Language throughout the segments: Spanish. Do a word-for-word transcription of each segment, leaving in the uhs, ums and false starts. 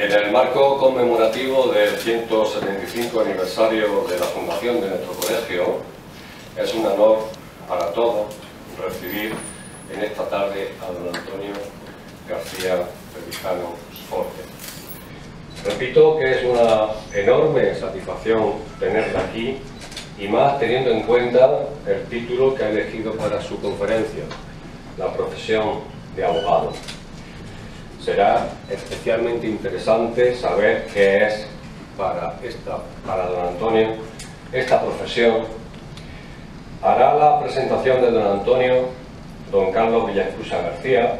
En el marco conmemorativo del ciento setenta y cinco aniversario de la fundación de nuestro colegio, es un honor para todos recibir en esta tarde a don Antonio García Trevijano Forte. Repito que es una enorme satisfacción tenerla aquí, y más teniendo en cuenta el título que ha elegido para su conferencia, la profesión de abogado. Será especialmente interesante saber qué es para, esta, para don Antonio esta profesión. Hará la presentación de don Antonio don Carlos Villaescusa García,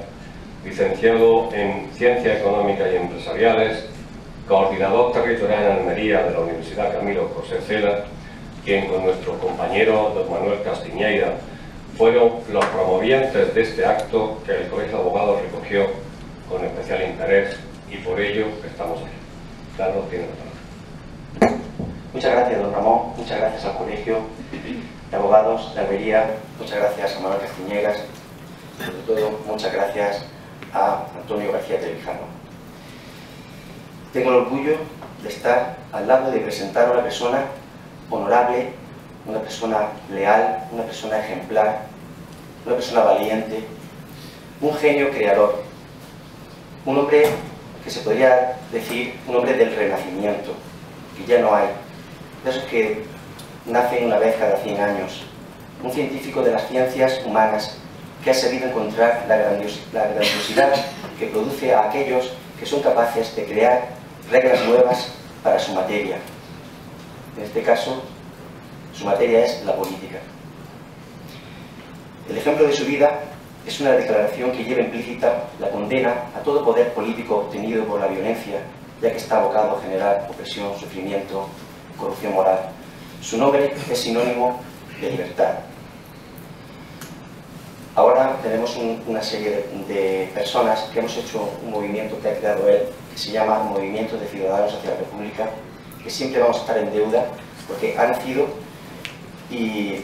licenciado en Ciencias Económicas y Empresariales, coordinador territorial en Almería de la Universidad Camilo José Cela, quien con nuestro compañero don Manuel Castiñeira fueron los promovientes de este acto que el Colegio de Abogados recogió con especial interés, y por ello estamos aquí. Carlos tiene la palabra. Muchas gracias, don Ramón. Muchas gracias al Colegio de Abogados de Almería. Muchas gracias a Manuel Castiñeiras. Sobre todo, muchas gracias a Antonio García Trevijano. Tengo el orgullo de estar al lado de presentar a una persona honorable, una persona leal, una persona ejemplar, una persona valiente, un genio creador. Un hombre que se podría decir un hombre del renacimiento, que ya no hay, de esos que nacen una vez cada cien años. Un científico de las ciencias humanas que ha sabido encontrar la, grandios, la grandiosidad que produce a aquellos que son capaces de crear reglas nuevas para su materia. En este caso, su materia es la política. El ejemplo de su vida es una declaración que lleva implícita la condena a todo poder político obtenido por la violencia, ya que está abocado a generar opresión, sufrimiento, corrupción moral. Su nombre es sinónimo de libertad. Ahora tenemos un, una serie de, de personas que hemos hecho un movimiento que ha creado él, que se llama Movimiento de Ciudadanos hacia la República, que siempre vamos a estar en deuda porque ha nacido y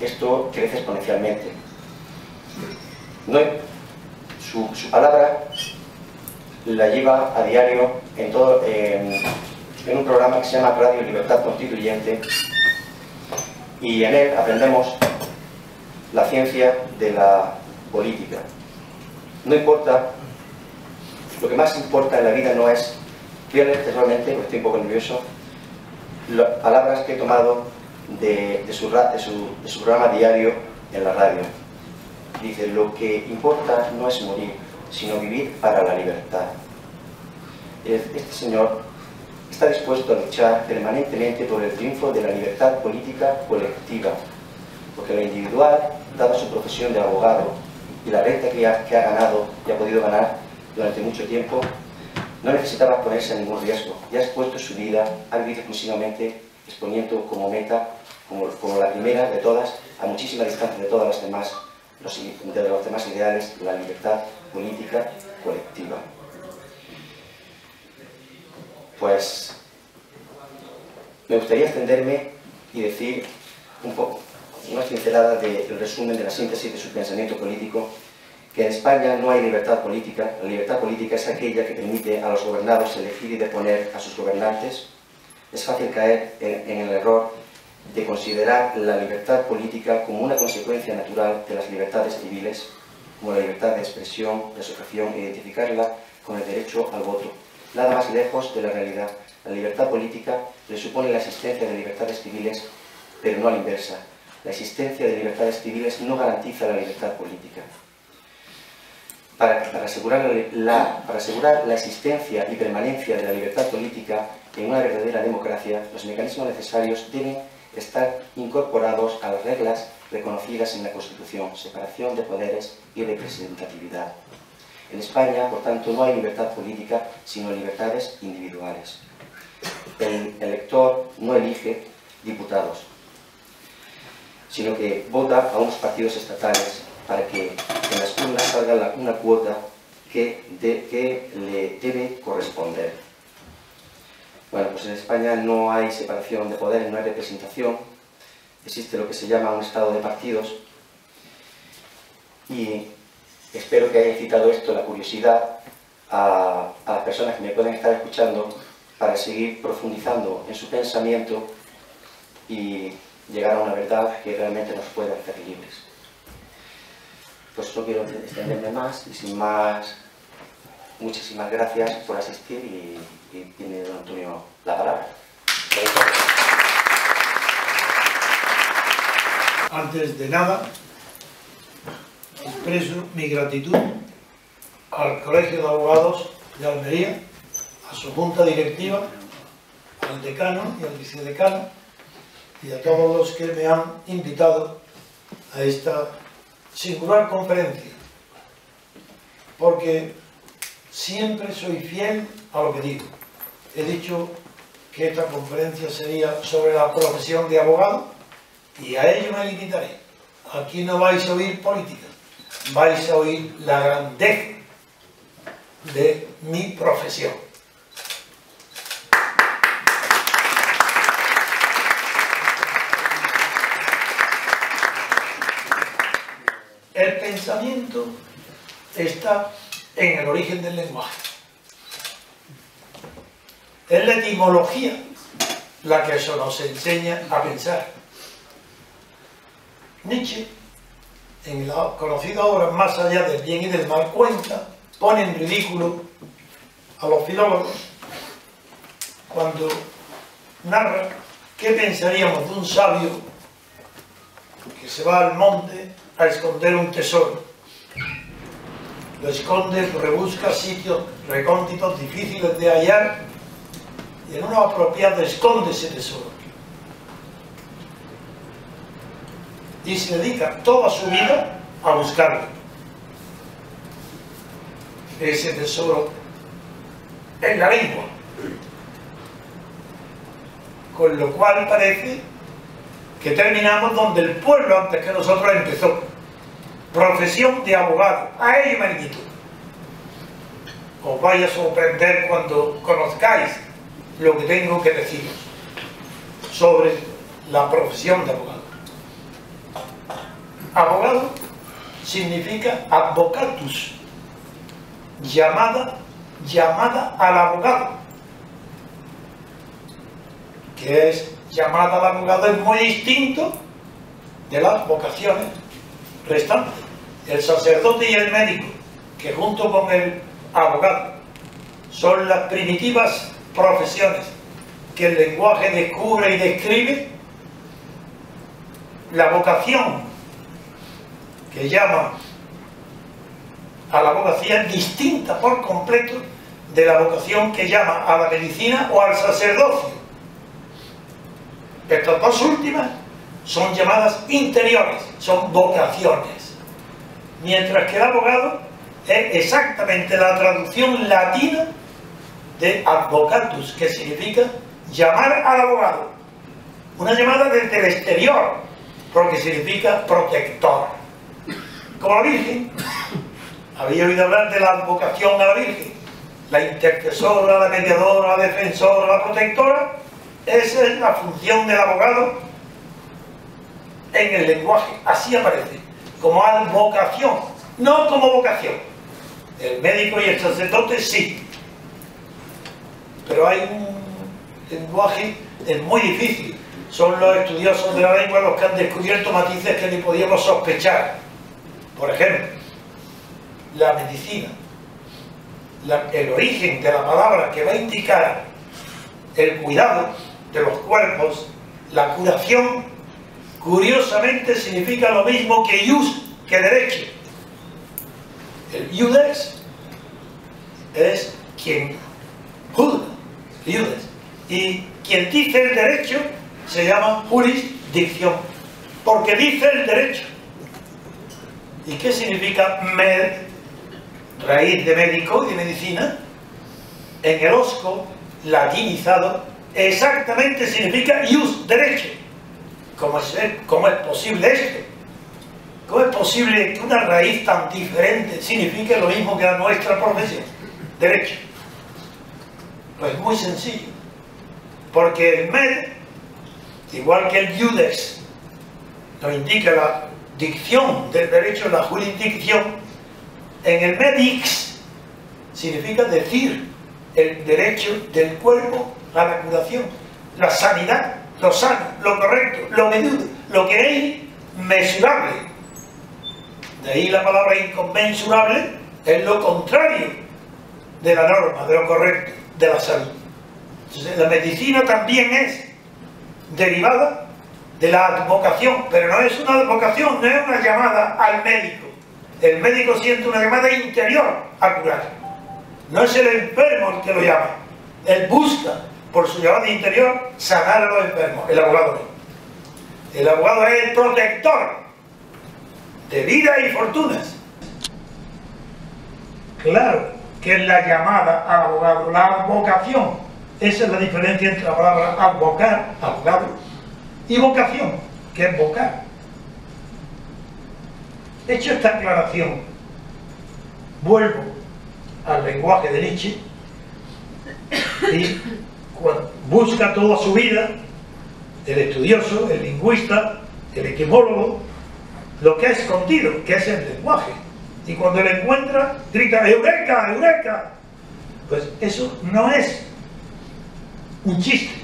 esto crece exponencialmente. No, su, su palabra la lleva a diario en, todo, eh, en un programa que se llama Radio Libertad Constituyente, y en él aprendemos la ciencia de la política. No importa, lo que más importa en la vida no es, quiero leer textualmente, porque estoy un poco nervioso, las palabras que he tomado de, de, su, de, su, de su programa diario en la radio. Dice, lo que importa no es morir, sino vivir para la libertad. Este señor está dispuesto a luchar permanentemente por el triunfo de la libertad política colectiva, porque lo individual, dada su profesión de abogado y la renta que ha, que ha ganado y ha podido ganar durante mucho tiempo, no necesitaba exponerse a ningún riesgo. Ya ha expuesto su vida, ha vivido exclusivamente exponiendo como meta, como, como la primera de todas, a muchísima distancia de todas las demás, de los demás ideales, la libertad política colectiva. Pues me gustaría extenderme y decir un poco, una pincelada del resumen de la síntesis de su pensamiento político, que en España no hay libertad política. La libertad política es aquella que permite a los gobernados elegir y deponer a sus gobernantes. Es fácil caer en, en el error de considerar la libertad política como una consecuencia natural de las libertades civiles, como la libertad de expresión, de asociación, e identificarla con el derecho al voto. Nada más lejos de la realidad. La libertad política presupone la existencia de libertades civiles, pero no a la inversa. La existencia de libertades civiles no garantiza la libertad política. Para, para, asegurar la, para asegurar la existencia y permanencia de la libertad política en una verdadera democracia, los mecanismos necesarios deben estar incorporados a las reglas reconocidas en la Constitución, separación de poderes y representatividad. En España, por tanto, no hay libertad política, sino libertades individuales. El elector no elige diputados, sino que vota a unos partidos estatales para que en las urnas salga una cuota que, de, que le debe corresponder. Bueno, pues en España no hay separación de poderes, no hay representación. Existe lo que se llama un estado de partidos. Y espero que haya citado esto la curiosidad a, a las personas que me pueden estar escuchando para seguir profundizando en su pensamiento y llegar a una verdad que realmente nos pueda hacer libres. Pues no quiero extenderme más y sin más, muchísimas gracias por asistir y, y tiene don Antonio la palabra. Antes de nada, expreso mi gratitud al Colegio de Abogados de Almería, a su junta directiva, al decano y al vicedecano y a todos los que me han invitado a esta singular conferencia, porque siempre soy fiel a lo que digo. He dicho que esta conferencia sería sobre la profesión de abogado y a ello me limitaré. Aquí no vais a oír política, vais a oír la grandeza de mi profesión. El pensamiento está en el origen del lenguaje. Es la etimología la que eso nos enseña a pensar. Nietzsche, en la conocida obra Más allá del bien y del mal, cuenta, pone en ridículo a los filólogos cuando narra qué pensaríamos de un sabio que se va al monte a esconder un tesoro. Lo esconde, rebusca sitios recónditos, difíciles de hallar, y en uno apropiado esconde ese tesoro. Y se dedica toda su vida a buscarlo. Ese tesoro en la lengua. Con lo cual parece que terminamos donde el pueblo antes que nosotros empezó. Profesión de abogado. A ello me invito. Os vaya a sorprender cuando conozcáis lo que tengo que deciros sobre la profesión de abogado. Abogado significa advocatus, llamada, llamada al abogado, que es llamada al abogado, es muy distinto de las vocaciones restantes. El sacerdote y el médico, que junto con el abogado son las primitivas profesiones que el lenguaje descubre y describe, la vocación que llama a la abogacía es distinta por completo de la vocación que llama a la medicina o al sacerdocio. Estas dos últimas son llamadas interiores, son vocaciones. Mientras que el abogado es exactamente la traducción latina de advocatus, que significa llamar al abogado. Una llamada desde el exterior, porque significa protector. Como la Virgen. Había oído hablar de la advocación a la Virgen, la intercesora, la mediadora, la defensora, la protectora. Esa es la función del abogado en el lenguaje, así aparece, como advocación, no como vocación. El médico y el sacerdote sí, pero hay un lenguaje es muy difícil, son los estudiosos de la lengua los que han descubierto matices que ni podíamos sospechar. Por ejemplo, la medicina, la, el origen de la palabra que va a indicar el cuidado de los cuerpos, la curación, curiosamente significa lo mismo que ius, que derecho. El iudex es quien juzga, iudex, y quien dice el derecho se llama jurisdicción, porque dice el derecho. ¿Y qué significa med? Raíz de médico y de medicina. En el osco, latinizado, exactamente significa ius, derecho. ¿Cómo es, ¿Cómo es posible esto? ¿Cómo es posible que una raíz tan diferente signifique lo mismo que la nuestra profesión? Derecho. Pues muy sencillo. Porque el med, igual que el iudex, nos indica la dicción del derecho, la jurisdicción, en el medix significa decir el derecho del cuerpo a la curación, la sanidad, lo sano, lo correcto, lo medido, lo que es mesurable. De ahí la palabra inconmensurable es lo contrario de la norma, de lo correcto, de la salud. Entonces, la medicina también es derivada de la advocación, pero no es una advocación, no es una llamada al médico. El médico siente una llamada interior a curar. No es el enfermo el que lo llama. Él busca, por su llamada interior, sanar a los enfermos. El abogado no. El abogado es el protector de vida y fortunas. Claro que es la llamada a abogado, la advocación. Esa es la diferencia entre la palabra advocar, abogado, y vocación, que es vocar. Hecho esta aclaración, vuelvo al lenguaje de Nietzsche y busca toda su vida el estudioso, el lingüista, el etimólogo, lo que ha escondido, que es el lenguaje, y cuando lo encuentra grita ¡Eureka! ¡Eureka! Pues eso no es un chiste,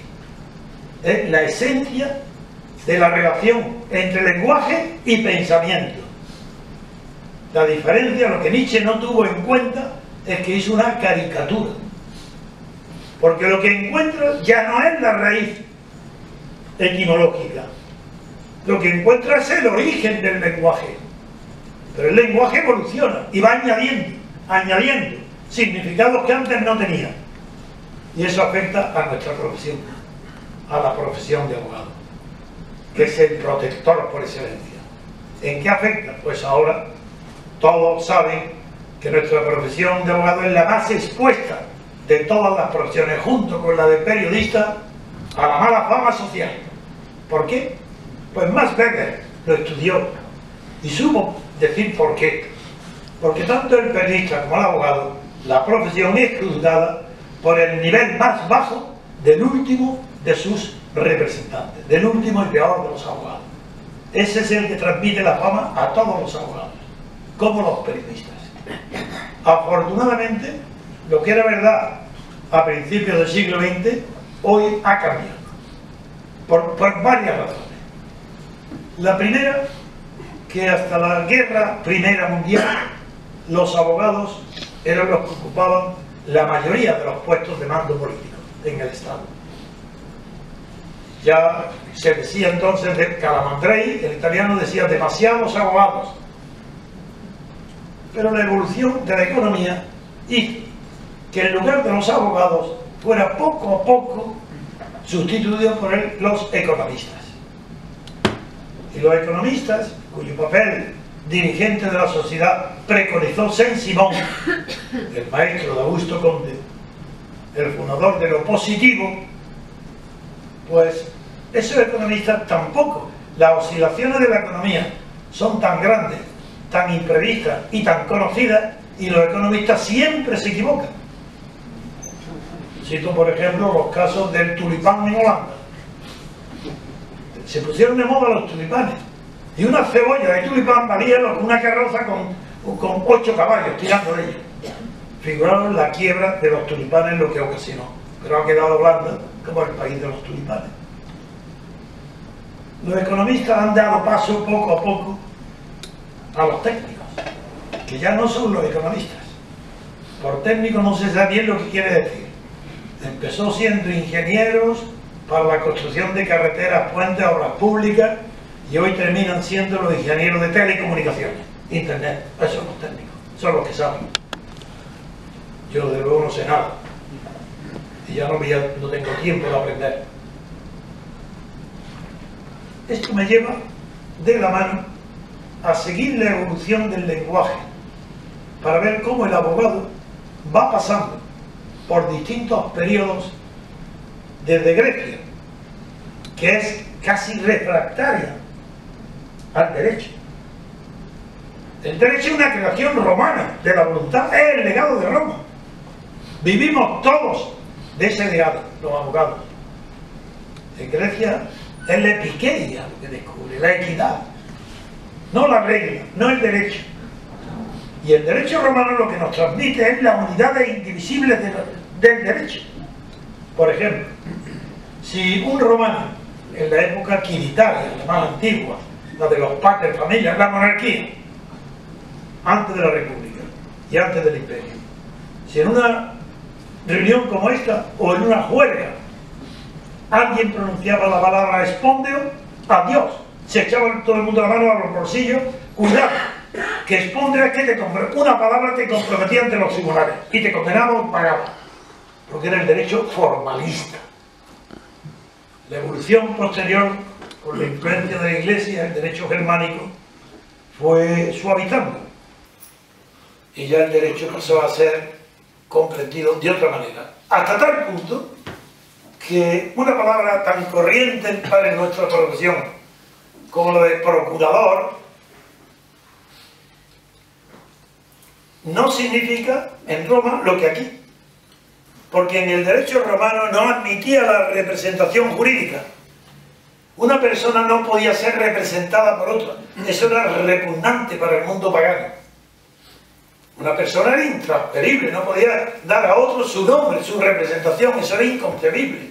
es la esencia de la relación entre lenguaje y pensamiento. La diferencia, lo que Nietzsche no tuvo en cuenta, es que hizo una caricatura. Porque lo que encuentra ya no es la raíz etimológica. Lo que encuentra es el origen del lenguaje. Pero el lenguaje evoluciona y va añadiendo, añadiendo significados que antes no tenía. Y eso afecta a nuestra profesión, a la profesión de abogado, que es el protector por excelencia. ¿En qué afecta? Pues ahora todos saben que nuestra profesión de abogado es la más expuesta de todas las profesiones, junto con la de periodista, a la mala fama social. ¿Por qué? Pues Max Weber lo estudió y supo decir por qué. Porque tanto el periodista como el abogado, la profesión es juzgada por el nivel más bajo del último de sus representantes, del último y peor de los abogados. Ese es el que transmite la fama a todos los abogados, como los periodistas. Afortunadamente, lo que era verdad a principios del siglo veinte, hoy ha cambiado, por, por varias razones. La primera, que hasta la guerra primera mundial, los abogados eran los que ocupaban la mayoría de los puestos de mando político en el Estado. Ya se decía entonces de Calamandrei, el italiano decía demasiados abogados. Pero la evolución de la economía hizo que en lugar de los abogados fuera poco a poco sustituido por los economistas. Y los economistas, cuyo papel dirigente de la sociedad preconizó Saint-Simon, el maestro de Augusto Conde, el fundador de lo positivo, pues esos economistas tampoco. Las oscilaciones de la economía son tan grandes, tan imprevistas y tan conocidas, y los economistas siempre se equivocan. Cito por ejemplo los casos del tulipán en Holanda. Se pusieron de moda los tulipanes y una cebolla de tulipán valía una carroza con, con ocho caballos tirando de ella. Figuraron la quiebra de los tulipanes, lo que ocasionó, pero ha quedado Holanda como el país de los tulipanes. Los economistas han dado paso poco a poco a los técnicos, que ya no son los economistas. Por técnico no se sabe bien lo que quiere decir. Empezó siendo ingenieros para la construcción de carreteras, puentes, obras públicas, y hoy terminan siendo los ingenieros de telecomunicaciones, internet. Esos son los técnicos, son los que saben. Yo de luego no sé nada y ya no, ya no tengo tiempo de aprender. Esto me lleva de la mano a seguir la evolución del lenguaje para ver cómo el abogado va pasando por distintos periodos desde Grecia, que es casi refractaria al derecho. El derecho es una creación romana de la voluntad, es el legado de Roma. Vivimos todos de ese legado, los abogados. En Grecia es la epiqueia lo que descubre, la equidad. No la regla, no el derecho. Y el derecho romano lo que nos transmite es la unidad de indivisible del derecho. Por ejemplo, si un romano, en la época quiritaria, la más antigua, la de los pater familias, la monarquía, antes de la república y antes del imperio, si en una reunión como esta o en una juerga alguien pronunciaba la palabra espondeo, adiós, se echaba todo el mundo la mano a los bolsillos, cuidado, que espondeo es que te una palabra te comprometía ante los tribunales y te condenaba o pagaba, porque era el derecho formalista. La evolución posterior, con la influencia de la Iglesia, el derecho germánico fue suavizando y ya el derecho pasó a ser comprendido de otra manera, hasta tal punto que una palabra tan corriente en nuestra profesión como la de procurador no significa en Roma lo que aquí, porque en el derecho romano no admitía la representación jurídica. Una persona no podía ser representada por otra, eso era repugnante para el mundo pagano. Una persona era intransferible, no podía dar a otro su nombre, su representación, eso era inconcebible.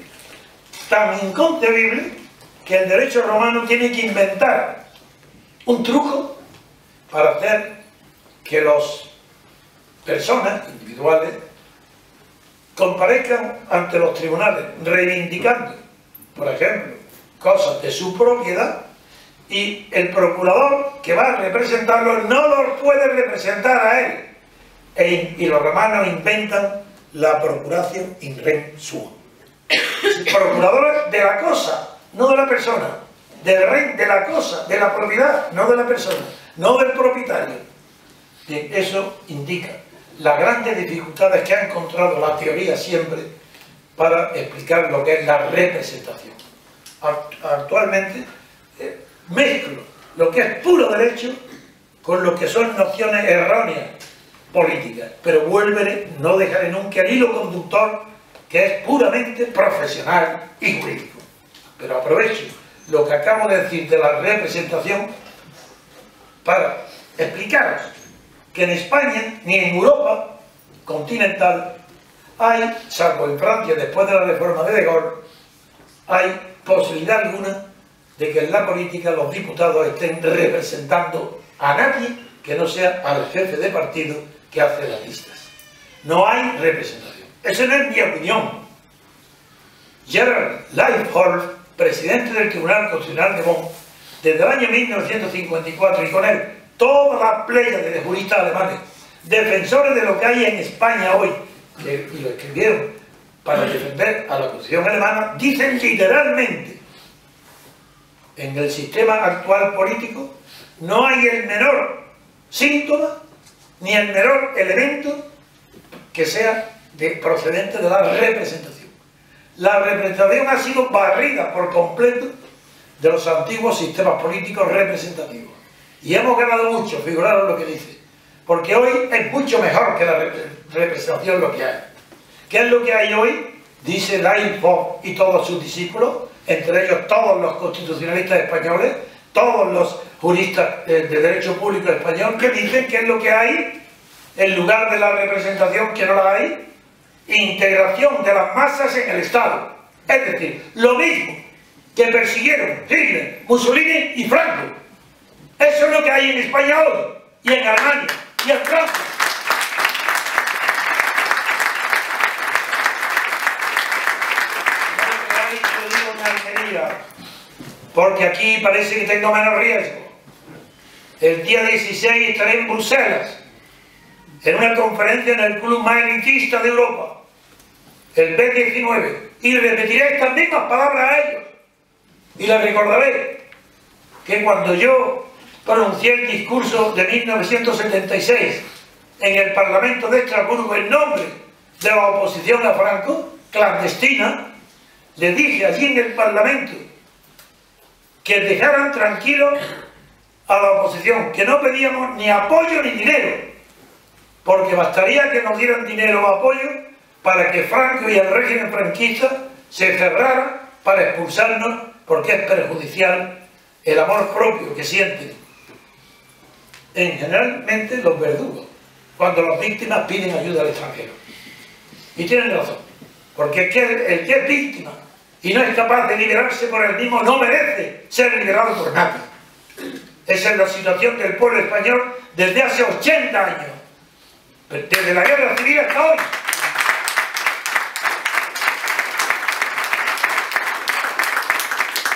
Tan inconcebible que el derecho romano tiene que inventar un truco para hacer que las personas individuales comparezcan ante los tribunales reivindicando, por ejemplo, cosas de su propiedad, y el procurador que va a representarlo no los puede representar a él. E, y los romanos inventan la procuración in rem suo. Procuradores de la cosa, no de la persona. Del rey, de la cosa, de la propiedad, no de la persona. No del propietario. Bien, eso indica las grandes dificultades que ha encontrado la teoría siempre para explicar lo que es la representación. Actualmente eh, mezclo lo que es puro derecho con lo que son nociones erróneas políticas, pero vuelve, no dejaré nunca el hilo conductor que es puramente profesional y jurídico. Pero aprovecho lo que acabo de decir de la representación para explicaros que en España ni en Europa continental hay, salvo en Francia después de la reforma de De Gaulle, hay posibilidad alguna de que en la política los diputados estén representando a nadie que no sea al jefe de partido que hace las listas. No hay representación. Esa no es mi opinión. Gerard Leibholz, presidente del Tribunal Constitucional de Bonn, desde el año mil novecientos cincuenta y cuatro, y con él toda la playa de juristas alemanes, defensores de lo que hay en España hoy, que, y lo escribieron para defender a la Constitución alemana, dicen literalmente: en el sistema actual político no hay el menor síntoma ni el menor elemento que sea de, procedente de la representación. La representación ha sido barrida por completo de los antiguos sistemas políticos representativos. Y hemos ganado mucho, figuraros lo que dice, porque hoy es mucho mejor que la rep representación lo que hay. ¿Qué es lo que hay hoy? Dice Leibholz y todos sus discípulos, entre ellos todos los constitucionalistas españoles, todos los juristas de derecho público español, que dicen que es lo que hay en lugar de la representación, que no la hay, integración de las masas en el Estado. Es decir, lo mismo que persiguieron Hitler, Mussolini y Franco. Eso es lo que hay en España hoy, y en Alemania, y en Francia. Porque aquí parece que tengo menos riesgo. El día dieciséis estaré en Bruselas, en una conferencia en el club más elitista de Europa, el B diecinueve, y repetiré estas mismas palabras a ellos. Y les recordaré que cuando yo pronuncié el discurso de mil novecientos setenta y seis en el Parlamento de Estrasburgo en nombre de la oposición a Franco, clandestina, le dije allí en el Parlamento que dejaran tranquilos a la oposición, que no pedíamos ni apoyo ni dinero, porque bastaría que nos dieran dinero o apoyo para que Franco y el régimen franquista se cerraran para expulsarnos, porque es perjudicial el amor propio que sienten en generalmente los verdugos cuando las víctimas piden ayuda al extranjero. Y tienen razón, porque el que, el que es víctima y no es capaz de liberarse por él mismo no merece ser liberado por nadie. Esa es la situación del pueblo español desde hace ochenta años, desde la guerra civil hasta hoy.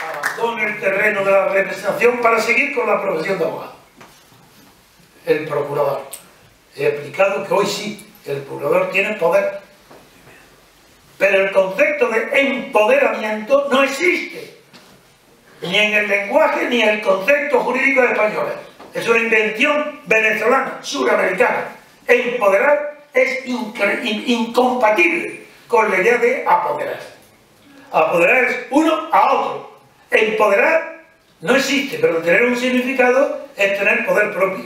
Abandona el terreno de la representación para seguir con la profesión de abogado. El procurador. He explicado que hoy sí, el procurador tiene poder. Pero el concepto de empoderamiento no existe, ni en el lenguaje ni en el concepto jurídico español. Es una invención venezolana, suramericana. Empoderar es incompatible con la idea de apoderar. Apoderar es uno a otro. Empoderar no existe, pero tener un significado es tener poder propio.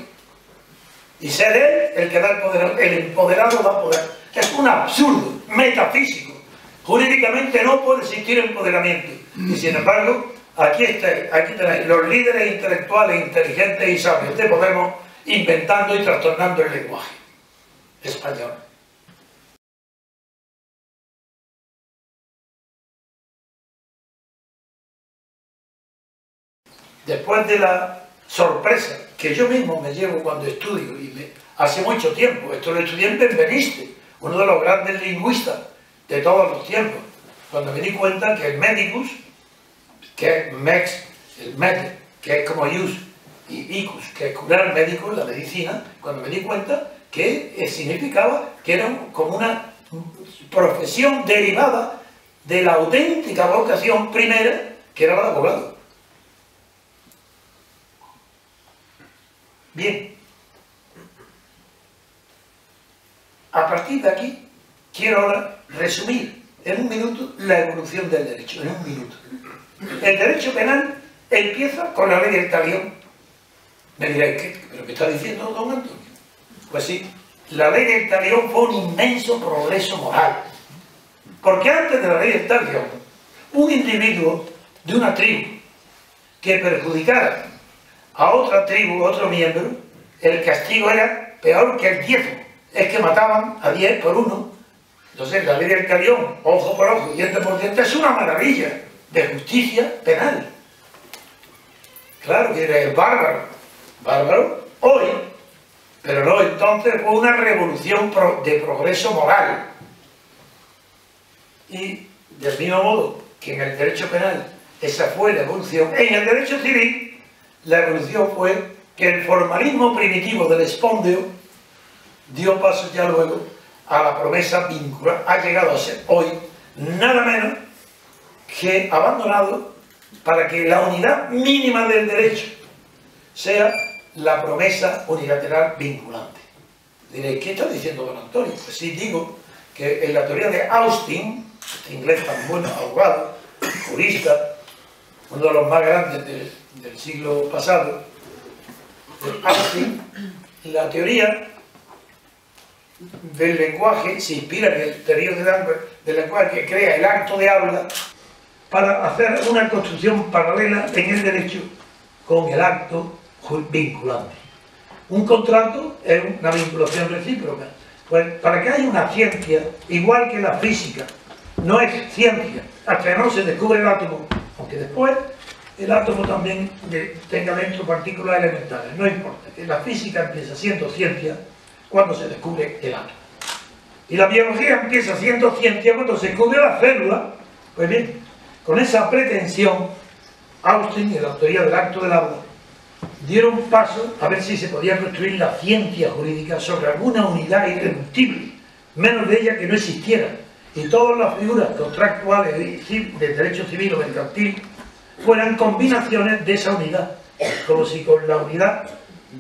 Y ser él el que da el poder. El empoderado da poder. Es un absurdo metafísico. Jurídicamente no puede existir empoderamiento. Y sin embargo, aquí está, aquí tenéis los líderes intelectuales, inteligentes y sabios de Podemos inventando y trastornando el lenguaje español. Después de la sorpresa que yo mismo me llevo cuando estudio, y me, hace mucho tiempo, esto lo estudié en Benveniste, uno de los grandes lingüistas de todos los tiempos, cuando me di cuenta que el medicus, que es mex, el med, que es como ius, y icus, que es curar médico, la medicina, cuando me di cuenta que significaba que era como una profesión derivada de la auténtica vocación primera, que era la de abogado. Bien. A partir de aquí, quiero ahora resumir en un minuto la evolución del derecho, en un minuto. El derecho penal empieza con la ley del talión. Me diréis, ¿qué? ¿Pero qué está diciendo don Antonio? Pues sí, la ley del talión fue un inmenso progreso moral. Porque antes de la ley del talión, un individuo de una tribu que perjudicara a otra tribu, otro miembro, el castigo era peor que el diezmo. Es que mataban a diez por uno. Entonces la ley del talión, ojo por ojo, diente por diente, es una maravilla de justicia penal. Claro que era bárbaro, bárbaro hoy, pero no entonces fue una revolución de progreso moral. Y del mismo modo que en el derecho penal esa fue la evolución, en el derecho civil la evolución fue que el formalismo primitivo del espondeo dio paso ya luego a la promesa vinculante. Ha llegado a ser hoy nada menos que abandonado para que la unidad mínima del derecho sea la promesa unilateral vinculante. Diréis, ¿qué está diciendo don Antonio? Pues sí, digo que en la teoría de Austin, este inglés tan bueno, abogado, jurista, uno de los más grandes de, del siglo pasado, de Austin, la teoría del lenguaje se inspira en el teoría de Langer, del lenguaje que crea el acto de habla para hacer una construcción paralela en el derecho con el acto vinculante. Un contrato es una vinculación recíproca. Pues para que haya una ciencia, igual que la física, no es ciencia hasta que no se descubre el átomo, aunque después el átomo también tenga dentro partículas elementales, no importa. La física empieza siendo ciencia cuando se descubre el átomo. Y la biología empieza siendo ciencia cuando se descubre la célula. Pues bien, con esa pretensión, Austin y la teoría del acto del habla dieron paso a ver si se podía construir la ciencia jurídica sobre alguna unidad irreductible, menos de ella que no existiera, y todas las figuras contractuales del derecho civil o mercantil fueran combinaciones de esa unidad, como si con la unidad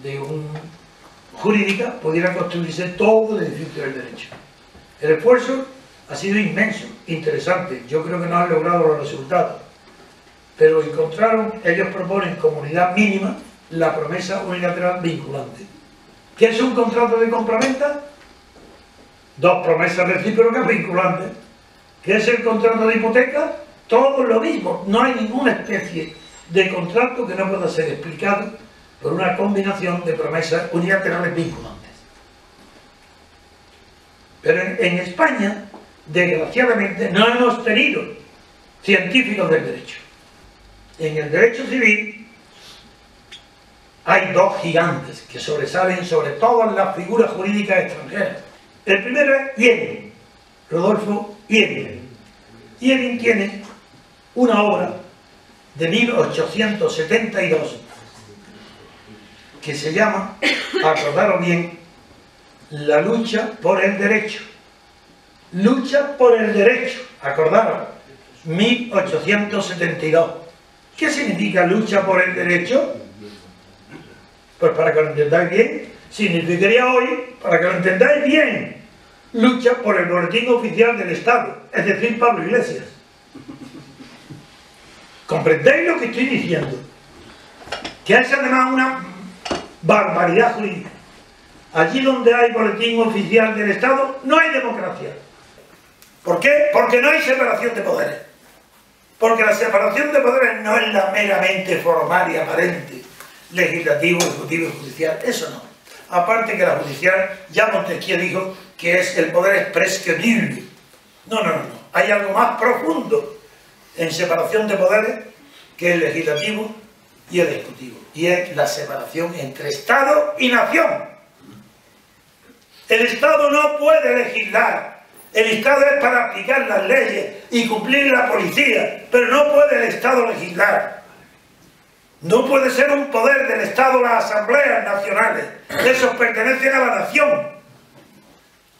de un jurídica pudiera construirse todo el edificio del derecho. El esfuerzo ha sido inmenso, interesante. Yo creo que no han logrado los resultados, pero encontraron, ellos proponen como unidad mínima la promesa unilateral vinculante. ¿Qué es un contrato de compraventa? Dos promesas recíprocas vinculantes. ¿Qué es el contrato de hipoteca? Todo lo mismo. No hay ninguna especie de contrato que no pueda ser explicado por una combinación de promesas unilaterales vinculantes. Pero en, en España, desgraciadamente, no hemos tenido científicos del derecho. En el derecho civil hay dos gigantes que sobresalen sobre todas las figuras jurídicas extranjeras. El primero es Jhering, Rodolfo Jhering. Jhering tiene una obra de mil ochocientos setenta y dos que se llama, acordaros bien, La lucha por el derecho. Lucha por el derecho, acordaros, mil ochocientos setenta y dos. ¿Qué significa lucha por el derecho? Pues para que lo entendáis bien, significaría hoy, para que lo entendáis bien, lucha por el boletín oficial del Estado, es decir, Pablo Iglesias. ¿Comprendéis lo que estoy diciendo? Que es además una barbaridad jurídica. Allí donde hay boletín oficial del Estado, no hay democracia. ¿Por qué? Porque no hay separación de poderes. Porque la separación de poderes no es la meramente formal y aparente, legislativo, ejecutivo y judicial, eso no. Aparte que la judicial, ya Montesquieu dijo que es el poder es prescindible. No, no, no, no. Hay algo más profundo en separación de poderes que el legislativo y el ejecutivo. Y es la separación entre Estado y nación. El Estado no puede legislar. El Estado es para aplicar las leyes y cumplir la policía, pero no puede el Estado legislar. No puede ser un poder del Estado las asambleas nacionales. Esos pertenecen a la nación.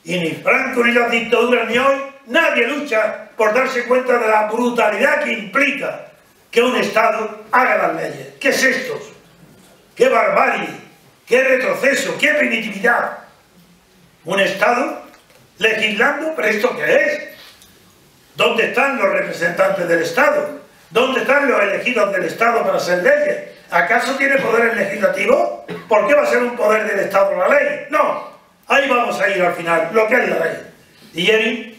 Y ni Franco ni las dictaduras ni hoy, nadie lucha por darse cuenta de la brutalidad que implica que un Estado haga las leyes. ¿Qué es esto? ¿Qué barbarie? ¿Qué retroceso? ¿Qué primitividad? Un Estado legislando, pero ¿esto qué es? ¿Dónde están los representantes del Estado? ¿Dónde están los elegidos del Estado para hacer leyes? ¿Acaso tiene poderes legislativos? ¿Por qué va a ser un poder del Estado la ley? No, ahí vamos a ir al final, lo que es la ley. Y Jhering,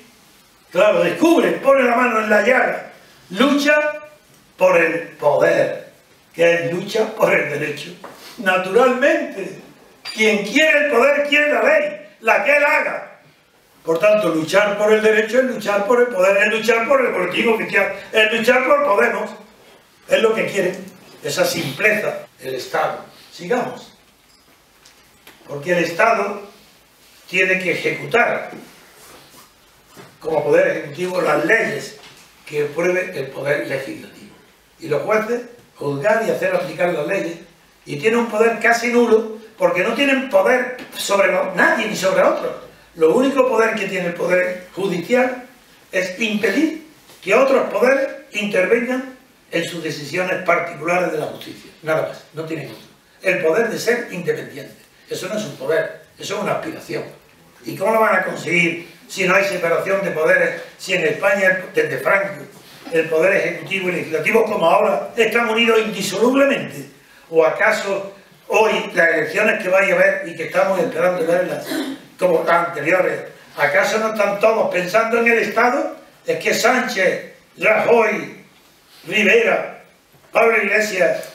claro, descubre, pone la mano en la llaga, lucha por el poder, que es lucha por el derecho. Naturalmente, quien quiere el poder quiere la ley, la que él haga. Por tanto, luchar por el derecho es luchar por el poder, es luchar por el boletín oficial, es luchar por Podemos. Es lo que quiere, esa simpleza, el Estado. Sigamos. Porque el Estado tiene que ejecutar, como poder ejecutivo, las leyes que apruebe el poder legislativo. Y los jueces, juzgar y hacer aplicar las leyes. Y tiene un poder casi nulo, porque no tienen poder sobre nadie ni sobre otro. Lo único poder que tiene el poder judicial es impedir que otros poderes intervengan en sus decisiones particulares de la justicia. Nada más, no tienen otro. El poder de ser independiente. Eso no es un poder, eso es una aspiración. ¿Y cómo lo van a conseguir si no hay separación de poderes? Si en España, desde Franco, el poder ejecutivo y legislativo, como ahora, están unidos indisolublemente. ¿O acaso hoy, las elecciones que vais a ver y que estamos esperando verlas, como las anteriores, ¿acaso no están todos pensando en el Estado? Es que Sánchez, Rajoy, Rivera, Pablo Iglesias,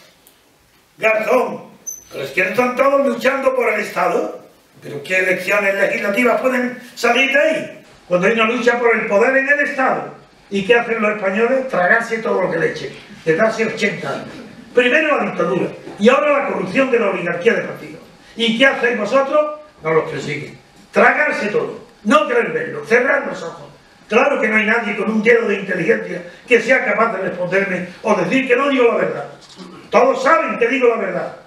Garzón, pero es que no están todos luchando por el Estado. ¿Pero qué elecciones legislativas pueden salir de ahí? Cuando hay una lucha por el poder en el Estado. ¿Y qué hacen los españoles? Tragarse todo lo que le echen, desde hace ochenta años. Primero la dictadura y ahora la corrupción de la oligarquía de partido. ¿Y qué hacéis vosotros? No los persiguen. Tragarse todo, no querer verlo, cerrar los ojos. Claro que no hay nadie con un dedo de inteligencia que sea capaz de responderme o decir que no digo la verdad. Todos saben que digo la verdad,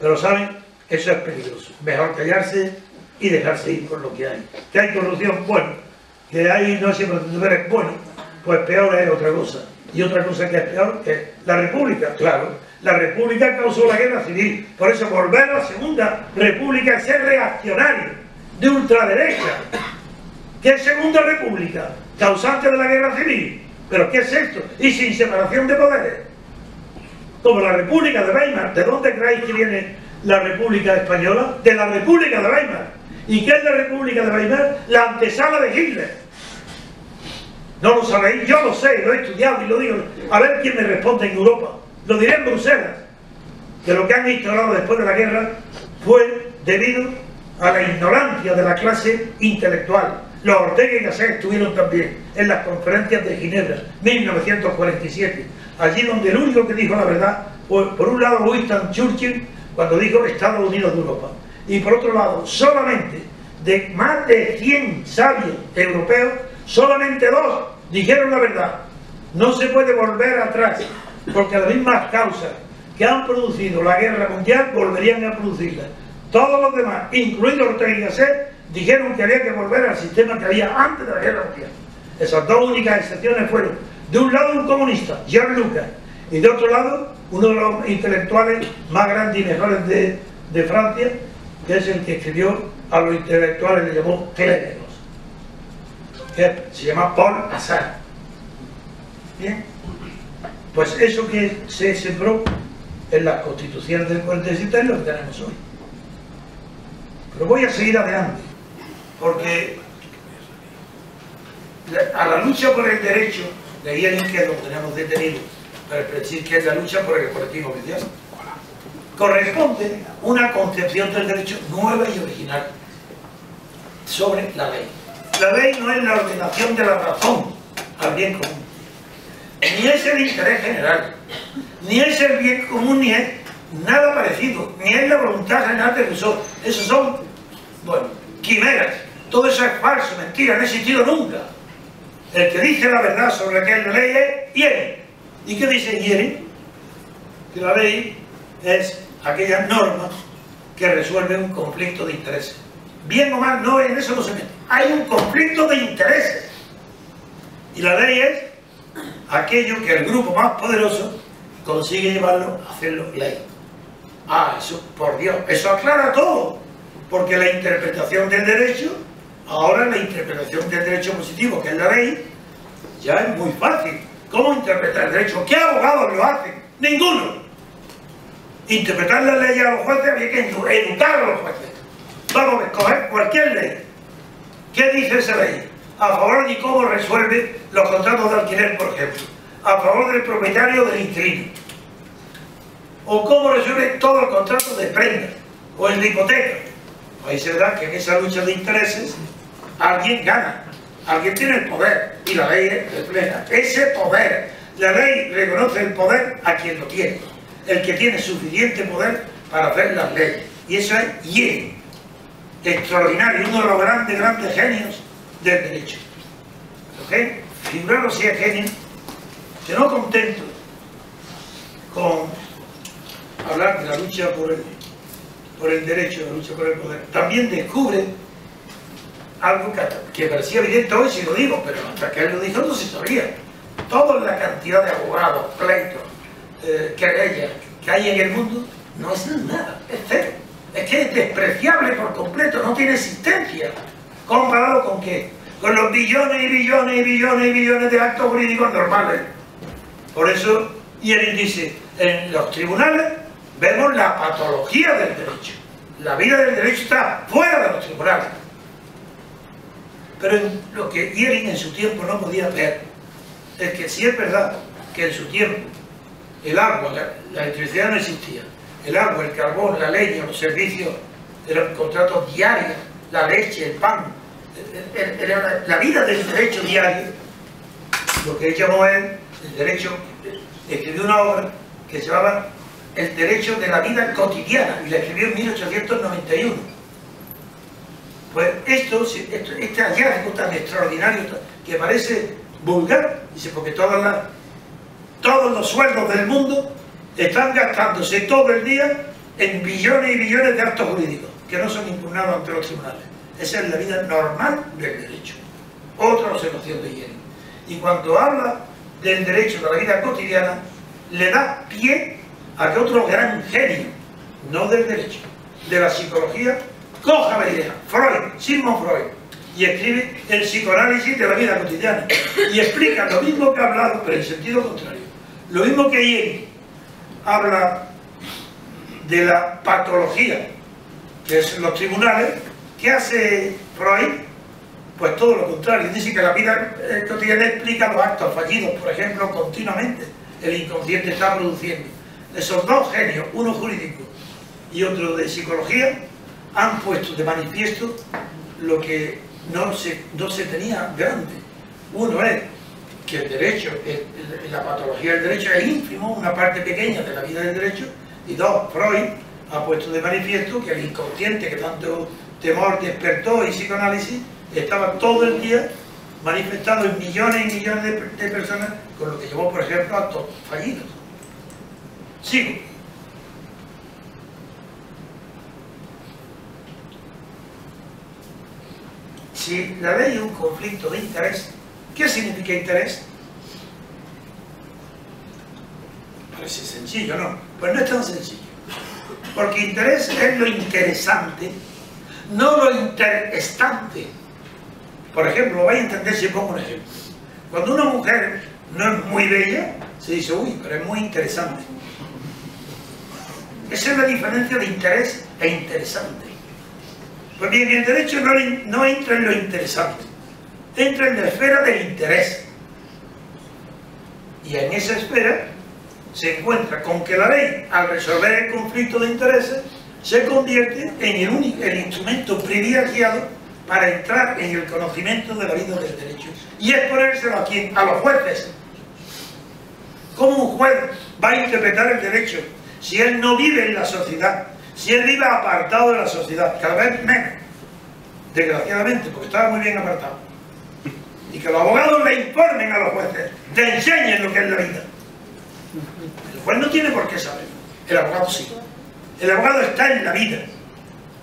pero saben que eso es peligroso. Mejor callarse y dejarse ir por lo que hay. Que hay corrupción, bueno. Que hay no siempre deberes, bueno. Pues peor es otra cosa. Y otra cosa que es peor es la República, claro. La República causó la guerra civil. Por eso volver a la Segunda República es ser reaccionario, de ultraderecha. ¿Qué es Segunda República? Causante de la guerra civil. ¿Pero qué es esto? Y sin separación de poderes. Como la República de Weimar. ¿De dónde creéis que viene la República Española? De la República de Weimar. ¿Y qué es la República de Weimar? La antesala de Hitler. No lo sabéis, yo lo sé, lo he estudiado y lo digo. A ver quién me responde en Europa. Lo diré en Bruselas, que lo que han instaurado después de la guerra fue debido a la ignorancia de la clase intelectual, Los Ortega y Gasset estuvieron también en las conferencias de Ginebra, mil novecientos cuarenta y siete, allí donde el único que dijo la verdad fue, por un lado, Winston Churchill, cuando dijo Estados Unidos de Europa, y por otro lado, solamente de más de cien sabios europeos, solamente dos dijeron la verdad. No se puede volver atrás, porque las mismas causas que han producido la guerra mundial volverían a producirla. Todos los demás, incluido Ortega y Gasset, dijeron que había que volver al sistema que había antes de la guerra mundial. Esas dos únicas excepciones fueron, de un lado, un comunista, George Lucas, y de otro lado, uno de los intelectuales más grandes y mejores de, de Francia, que es el que escribió a los intelectuales, le llamó clérigos, que se llama Paul Assad. Bien, pues eso que se sembró en las constituciones del cuarenta y siete es lo que tenemos hoy. Pero voy a seguir adelante, porque a la lucha por el derecho, de ahí el izquierdo tenemos detenido, para decir que es la lucha por el colectivo mediano, corresponde una concepción del derecho nueva y original sobre la ley. La ley no es la ordenación de la razón al bien común, ni es el interés general, ni es el bien común, ni es nada parecido, ni es la voluntad general de Rousseau. Esos son, bueno, quimeras. Todo eso es falso, mentira, no ha existido nunca. El que dice la verdad sobre la que es la ley es Jhering. ¿Y qué dice Jhering? Que la ley es aquella norma que resuelve un conflicto de intereses. Bien o mal, no, en eso no se mete. Hay un conflicto de intereses. Y la ley es aquello que el grupo más poderoso consigue llevarlo a hacerlo ley. Ah, eso, por Dios, eso aclara todo, porque la interpretación del derecho, ahora la interpretación del derecho positivo, que es la ley, ya es muy fácil. ¿Cómo interpretar el derecho? ¿Qué abogados lo hacen? Ninguno. Interpretar la ley a los jueces, había que educar a los jueces. Vamos a escoger cualquier ley. ¿Qué dice esa ley? A favor de cómo resuelve los contratos de alquiler, por ejemplo. A favor del propietario del inquilino. O cómo resuelve todo el contrato de prenda o el de hipoteca. Ahí se da que en esa lucha de intereses alguien gana, alguien tiene el poder, y la ley es plena. Ese poder, la ley reconoce el poder a quien lo tiene, el que tiene suficiente poder para hacer las leyes. Y eso es Jhering, extraordinario, uno de los grandes, grandes genios del derecho. ¿Okay? Figuraros si es genio, que no contento con hablar de la lucha por el, por el derecho, la lucha por el poder, también descubre algo que, que parecía evidente hoy si lo digo, pero hasta que él lo dijo no se sabía. Toda la cantidad de abogados, pleitos, eh, querellas que hay en el mundo no es nada, es cero. Es que es despreciable por completo, no tiene existencia. ¿Comparado con qué? Con los billones y billones y billones y billones de actos jurídicos normales. Por eso, y él dice, en los tribunales vemos la patología del derecho. La vida del derecho está fuera de los tribunales. Pero lo que Jhering en su tiempo no podía ver es que si es verdad que en su tiempo el agua, la, la electricidad no existía, el agua, el carbón, la leña, los servicios eran contratos diarios, la leche, el pan, era la, la vida del derecho diario. Lo que llamó él, el derecho, escribió una obra que se llamaba El derecho de la vida cotidiana, y la escribió en mil ochocientos noventa y uno. Pues esto, este hallazgo tan extraordinario, que parece vulgar, dice, porque todas las, todos los sueldos del mundo están gastándose todo el día en billones y billones de actos jurídicos, que no son impugnados ante los tribunales. Esa es la vida normal del derecho. Otra observación de Jhering. Y cuando habla del derecho de la vida cotidiana, le da pie a que otro gran genio, no del derecho, de la psicología, coja la idea, Freud, Sigmund Freud, y escribe El psicoanálisis de la vida cotidiana, y explica lo mismo que ha hablado, pero en sentido contrario. Lo mismo que Jhering habla de la patología, que es los tribunales, ¿qué hace Freud? Pues todo lo contrario, dice que la vida cotidiana explica los actos fallidos, por ejemplo, continuamente, el inconsciente está produciendo. Esos dos genios, uno jurídico y otro de psicología, han puesto de manifiesto lo que no se, no se tenía grande. Uno es que el derecho, el, la patología del derecho es ínfimo, una parte pequeña de la vida del derecho, y dos, Freud ha puesto de manifiesto que el inconsciente que tanto temor despertó y psicoanálisis estaba todo el día manifestado en millones y millones de, de personas, con lo que llevó, por ejemplo, a actos fallidos. Sigo. Si la ley es un conflicto de interés, ¿qué significa interés? Parece sencillo, ¿no? Pues no es tan sencillo. Porque interés es lo interesante, no lo interestante. Por ejemplo, lo vais a entender si pongo un ejemplo. Cuando una mujer no es muy bella, se dice, uy, pero es muy interesante. Esa es la diferencia de interés e interesante. Pues bien, el derecho no, no entra en lo interesante, entra en la esfera del interés. Y en esa esfera se encuentra con que la ley, al resolver el conflicto de intereses, se convierte en el, único, el instrumento privilegiado para entrar en el conocimiento de la vida del derecho y exponérselo a quién, a los jueces. ¿Cómo un juez va a interpretar el derecho si él no vive en la sociedad, si él vive apartado de la sociedad, cada vez menos, desgraciadamente, porque estaba muy bien apartado? Y que los abogados le informen a los jueces, le enseñen lo que es la vida. El juez no tiene por qué saberlo, el abogado sí. El abogado está en la vida,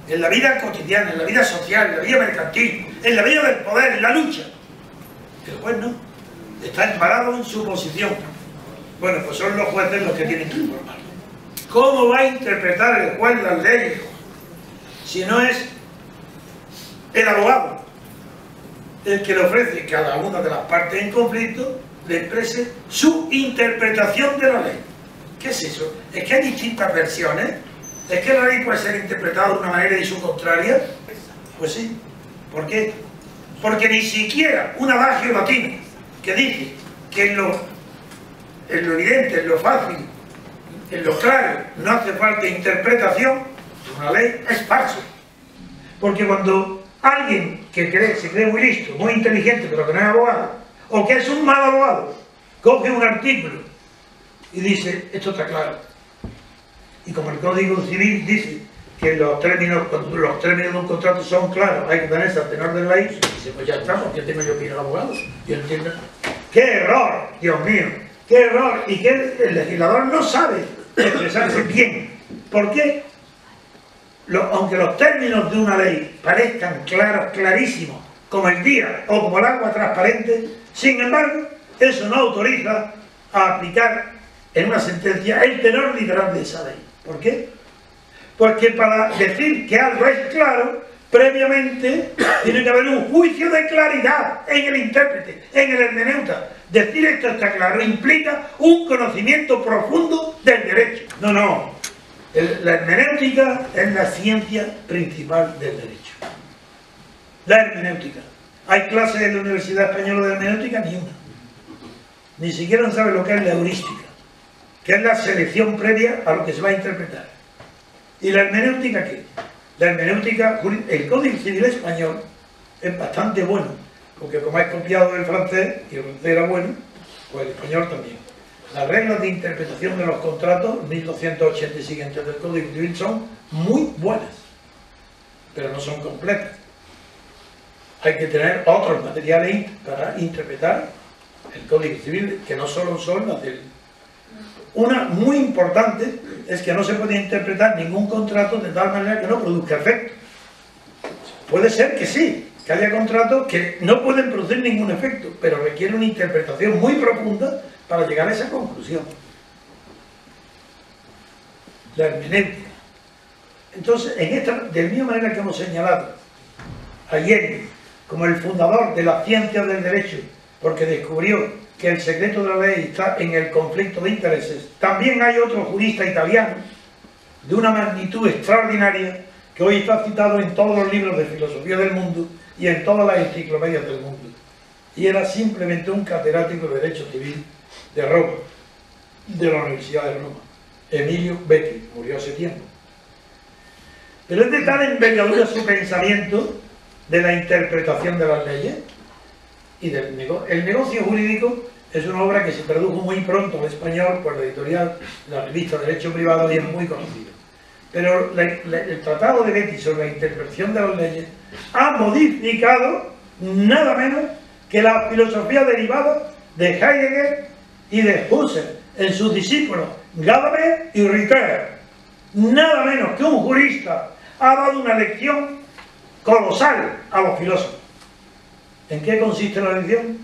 en la vida cotidiana, en la vida social, en la vida mercantil, en la vida del poder, en la lucha. El juez no, está parado en su posición. Bueno, pues son los jueces los que tienen que informar. ¿Cómo va a interpretar el juez las leyes si no es el abogado el que le ofrece cada una de las partes en conflicto le exprese su interpretación de la ley? ¿Qué es eso? Es que hay distintas versiones. ¿Es que la ley puede ser interpretada de una manera y su contraria? Pues sí. ¿Por qué? Porque ni siquiera un adagio latino que dice que en lo, en lo evidente, en lo fácil, en lo claro, no hace falta interpretación, una ley es falso. Porque cuando alguien que cree, se cree muy listo, muy inteligente, pero que no es abogado, o que es un mal abogado, coge un artículo y dice, esto está claro. Y como el Código Civil dice que los términos, los términos de un contrato son claros, hay que tenerse al tenor de la ley, dice, pues ya estamos, ¿qué tengo yo que ir al abogado? Yo entiendo. ¡Qué error! Dios mío, qué error. Y que el legislador no sabe expresarse bien. ¿Por qué? Lo, aunque los términos de una ley parezcan claros, clarísimos, como el día o como el agua transparente, sin embargo, eso no autoriza a aplicar en una sentencia el tenor literal de esa ley. ¿Por qué? Porque para decir que algo es claro, previamente tiene que haber un juicio de claridad en el intérprete, en el hermeneuta. Decir esto está claro implica un conocimiento profundo del derecho. No, no. El, la hermenéutica es la ciencia principal del derecho. La hermenéutica. Hay clases en la Universidad Española de Hermenéutica, ni una. Ni siquiera sabe lo que es la heurística, que es la selección previa a lo que se va a interpretar. ¿Y la hermenéutica qué? La hermenéutica, el Código Civil Español es bastante bueno, porque como es copiado del francés, y el francés era bueno, pues el español también. Las reglas de interpretación de los contratos, mil doscientos ochenta y siguientes del Código Civil, son muy buenas, pero no son completas. Hay que tener otros materiales para interpretar el Código Civil, que no solo son las del... Una muy importante es que no se puede interpretar ningún contrato de tal manera que no produzca efecto. Puede ser que sí, que haya contratos que no pueden producir ningún efecto, pero requiere una interpretación muy profunda para llegar a esa conclusión. La hermenéutica. Entonces, en esta, de la misma manera que hemos señalado ayer, como el fundador de la ciencia del derecho, porque descubrió que el secreto de la ley está en el conflicto de intereses, también hay otro jurista italiano de una magnitud extraordinaria que hoy está citado en todos los libros de filosofía del mundo y en todas las enciclopedias del mundo. Y era simplemente un catedrático de Derecho Civil de Roma, de la Universidad de Roma, Emilio Betti, murió hace tiempo. Pero es de tal envergadura su pensamiento de la interpretación de las leyes y del negocio. El negocio jurídico es una obra que se tradujo muy pronto al español por la editorial, la revista Derecho Privado, y es muy conocida. Pero la, la, el tratado de Betti sobre la interpretación de las leyes ha modificado nada menos que la filosofía derivada de Heidegger y de Husserl en sus discípulos Gadamer y Ritter. Nada menos que un jurista ha dado una lección colosal a los filósofos. ¿En qué consiste la lección?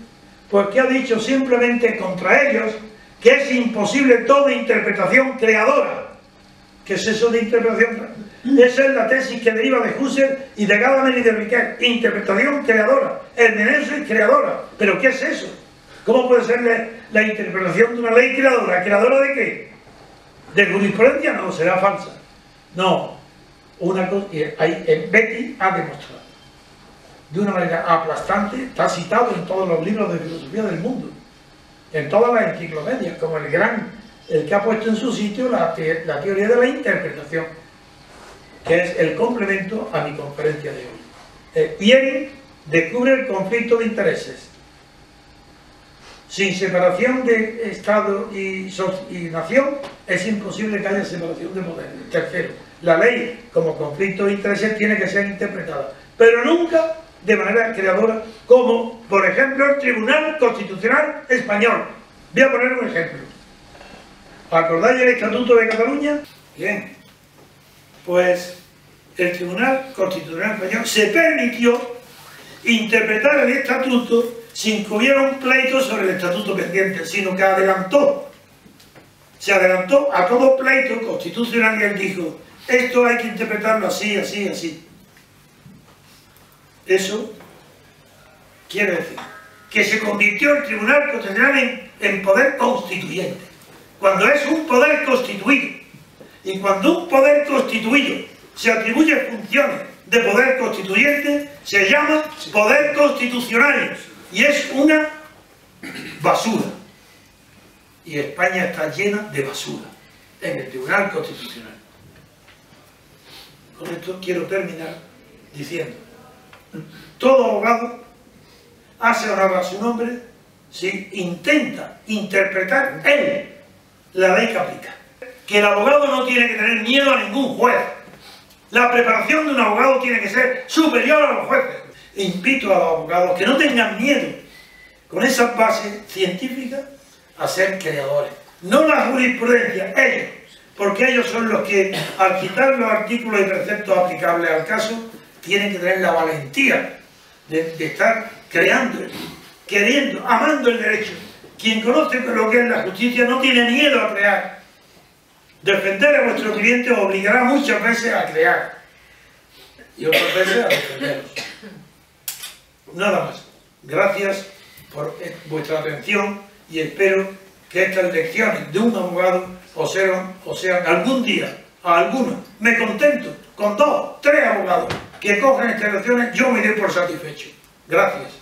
Pues que ha dicho simplemente contra ellos que es imposible toda interpretación creadora. ¿Qué es eso de interpretación? Esa es la tesis que deriva de Husserl y de Gadamer y de Ritter. Interpretación creadora, hermenéutica creadora. ¿Pero qué es eso? ¿Cómo puede ser la, la interpretación de una ley creadora? ¿Creadora de qué? ¿De jurisprudencia? No, será falsa. No. Una cosa, Betti ha demostrado de una manera aplastante, está citado en todos los libros de filosofía del mundo, en todas las enciclopedias, como el gran, el que ha puesto en su sitio la, te, la teoría de la interpretación, que es el complemento a mi conferencia de hoy. Eh, Jhering descubre el conflicto de intereses. Sin separación de Estado y, y nación, es imposible que haya separación de poderes. Tercero, la ley como conflicto de intereses tiene que ser interpretada, pero nunca de manera creadora, como por ejemplo el Tribunal Constitucional Español. Voy a poner un ejemplo. ¿Acordáis el Estatuto de Cataluña? Bien, pues el Tribunal Constitucional Español se permitió interpretar el Estatuto sin que hubiera un pleito sobre el estatuto pendiente, sino que adelantó, se adelantó a todo pleito constitucional y él dijo, esto hay que interpretarlo así, así, así. Eso quiere decir que se convirtió el Tribunal Constitucional en, en poder constituyente, cuando es un poder constituido. Y cuando un poder constituido se atribuye funciones de poder constituyente, se llama poder constitucional. Y es una basura. Y España está llena de basura en el Tribunal Constitucional. Con esto quiero terminar diciendo, todo abogado hace honor a su nombre si intenta interpretar él la ley que aplica. Que el abogado no tiene que tener miedo a ningún juez. La preparación de un abogado tiene que ser superior a los jueces. Invito a los abogados que no tengan miedo, con esas bases científicas, a ser creadores. No la jurisprudencia, ellos, porque ellos son los que, al quitar los artículos y preceptos aplicables al caso, tienen que tener la valentía de, de estar creando, queriendo, amando el derecho. Quien conoce lo que es la justicia no tiene miedo a crear. Defender a vuestro cliente os obligará muchas veces a crear y otras veces a defenderos. Nada más. Gracias por vuestra atención y espero que estas lecciones de un abogado os sean, os sean algún día, a algunos. Me contento con dos, tres abogados que cogen estas lecciones, yo me doy por satisfecho. Gracias.